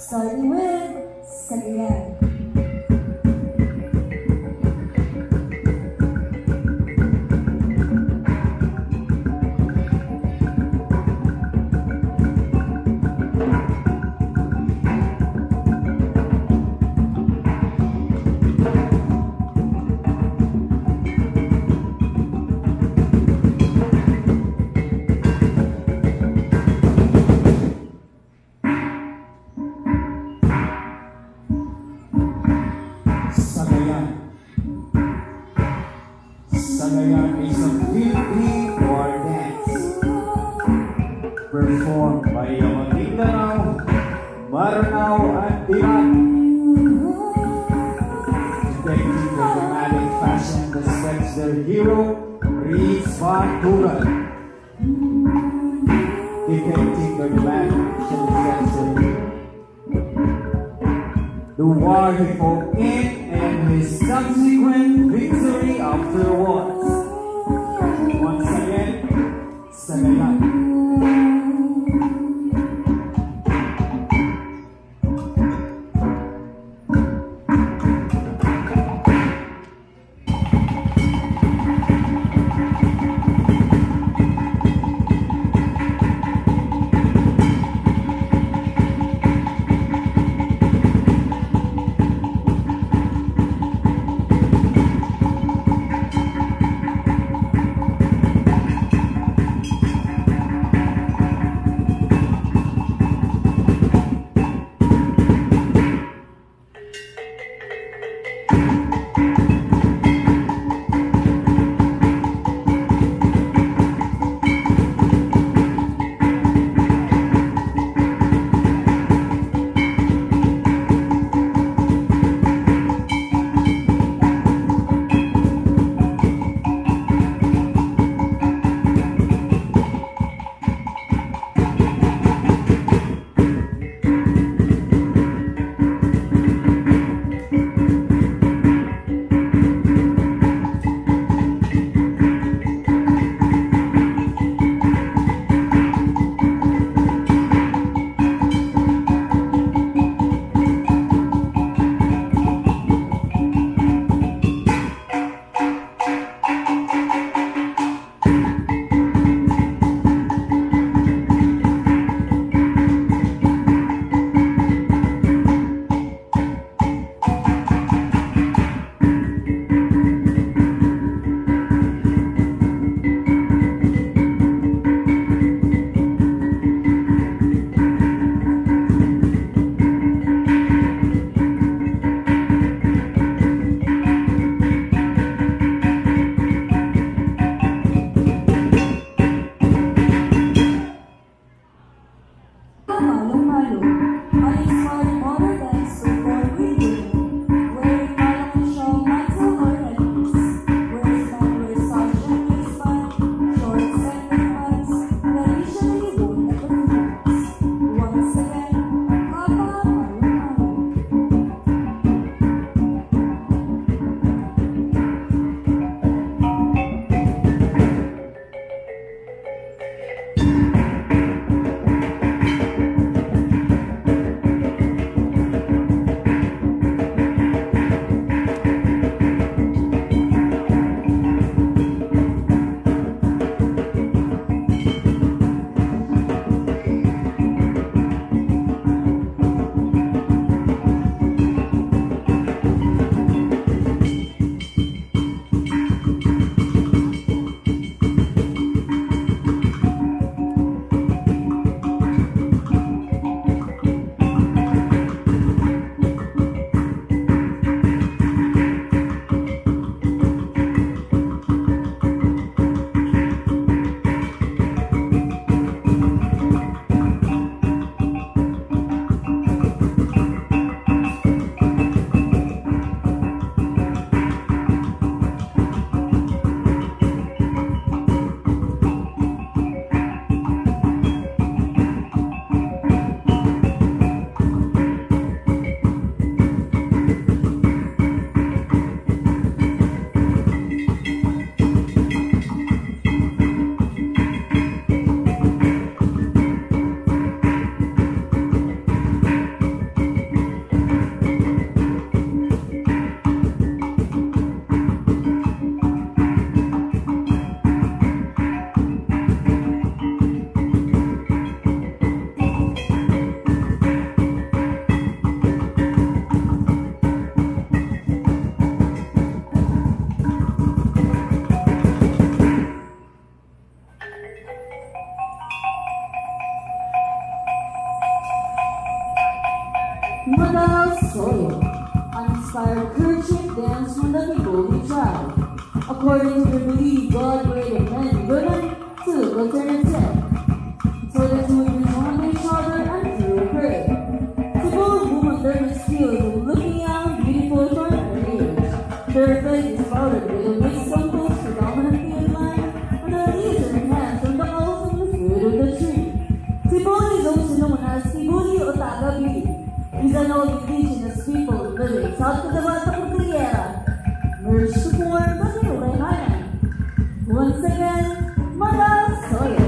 starting with Salam. Sagayan is a weekly war dance performed by Mindanao, Maranao, and Biran. They in the dramatic fashion that steps their hero, Riz Baturan. Depicting the dramatic fashion that steps their hero. The war he fought in and his subsequent victory afterwards. Once again, Sagayan. Mother soil, and style kerchief dance from the T'boli tribe. According to the belief, God created men and women to look alternate sex, so that we can harm each other and feel prey. Suppose women learn the skills of looking young, beautiful, for her age. Their face is powdered with a mixed samples predominantly in line, and their knees are enhanced from the house and the fruit of the tree. T'boli is also known as T'boli o Tagabi. Is an old indigenous people living south of the Baja Cordillera, merged to form the Newfoundland Island. Once again, Mother Soil.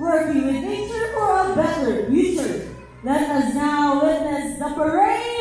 Working with nature for a better future. Let us now witness the parade.